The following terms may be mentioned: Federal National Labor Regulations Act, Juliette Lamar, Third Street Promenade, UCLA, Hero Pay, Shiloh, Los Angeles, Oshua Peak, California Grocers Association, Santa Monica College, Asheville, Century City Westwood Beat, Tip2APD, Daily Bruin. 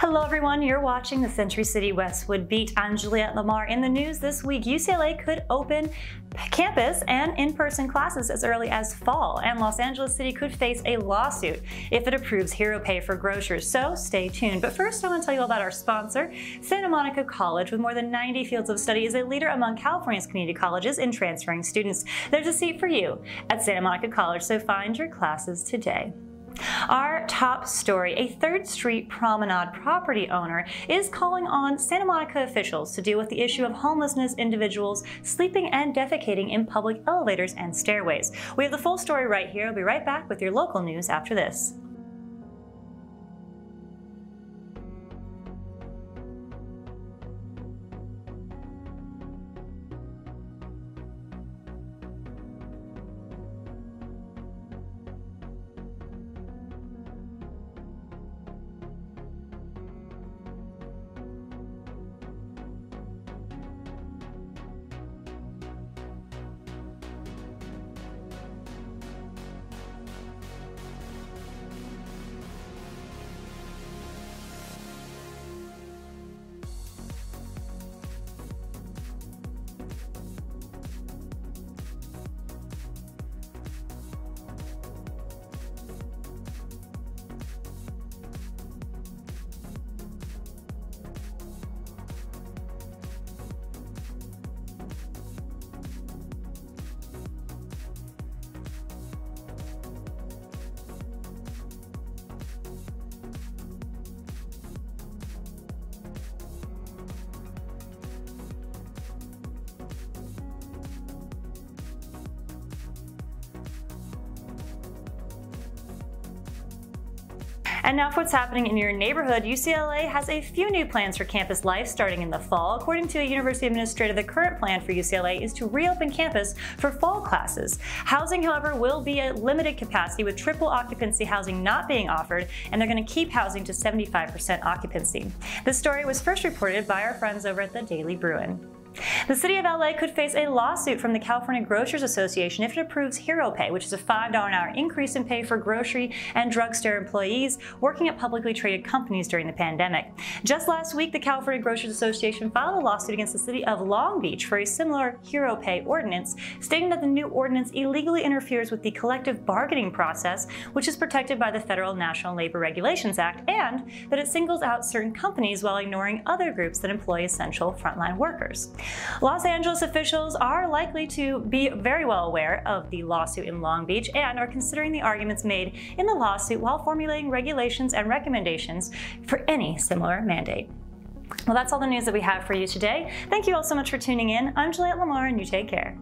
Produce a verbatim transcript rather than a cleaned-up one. Hello everyone, you're watching the Century City Westwood Beat. I'm Juliette Lamar. In the news this week, U C L A could open campus and in-person classes as early as fall, and Los Angeles City could face a lawsuit if it approves Hero Pay for grocers, so stay tuned. But first, I want to tell you all about our sponsor. Santa Monica College, with more than ninety fields of study, is a leader among California's community colleges in transferring students. There's a seat for you at Santa Monica College, so find your classes today. Our top story, a Third Street Promenade property owner is calling on Santa Monica officials to deal with the issue of homelessness individuals sleeping and defecating in public elevators and stairways. We have the full story right here. I'll be right back with your local news after this. And now for what's happening in your neighborhood, U C L A has a few new plans for campus life starting in the fall. According to a university administrator, the current plan for U C L A is to reopen campus for fall classes. Housing, however, will be at limited capacity, with triple occupancy housing not being offered, and they're going to keep housing to seventy-five percent occupancy. This story was first reported by our friends over at the Daily Bruin. The city of L A could face a lawsuit from the California Grocers Association if it approves Hero Pay, which is a five dollars an hour increase in pay for grocery and drugstore employees working at publicly traded companies during the pandemic. Just last week, the California Grocers Association filed a lawsuit against the city of Long Beach for a similar Hero Pay ordinance, stating that the new ordinance illegally interferes with the collective bargaining process, which is protected by the Federal National Labor Regulations Act, and that it singles out certain companies while ignoring other groups that employ essential frontline workers. Los Angeles officials are likely to be very well aware of the lawsuit in Long Beach and are considering the arguments made in the lawsuit while formulating regulations and recommendations for any similar mandate. Well, that's all the news that we have for you today. Thank you all so much for tuning in. I'm Juliette Lamar, and you take care.